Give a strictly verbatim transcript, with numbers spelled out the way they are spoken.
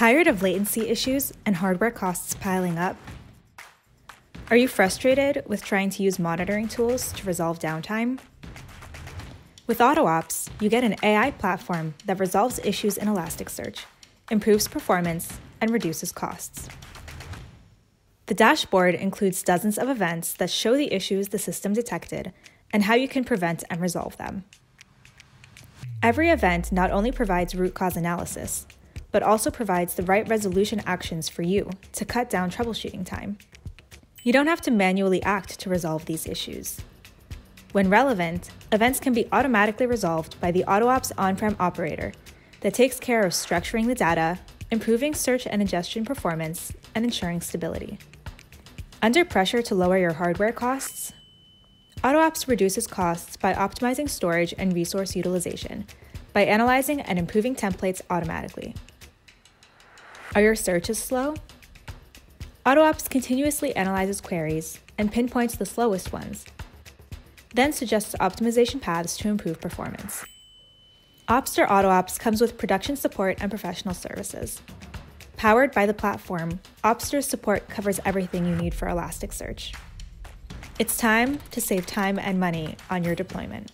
Tired of latency issues and hardware costs piling up? Are you frustrated with trying to use monitoring tools to resolve downtime? With AutoOps, you get an A I platform that resolves issues in Elasticsearch, improves performance, and reduces costs. The dashboard includes dozens of events that show the issues the system detected and how you can prevent and resolve them. Every event not only provides root cause analysis, but also provides the right resolution actions for you to cut down troubleshooting time. You don't have to manually act to resolve these issues. When relevant, events can be automatically resolved by the AutoOps on-prem operator that takes care of structuring the data, improving search and ingestion performance, and ensuring stability. Under pressure to lower your hardware costs? AutoOps reduces costs by optimizing storage and resource utilization, by analyzing and improving templates automatically. Are your searches slow? AutoOps continuously analyzes queries and pinpoints the slowest ones, then suggests optimization paths to improve performance. Opster AutoOps comes with production support and professional services. Powered by the platform, Opster's support covers everything you need for Elasticsearch. It's time to save time and money on your deployment.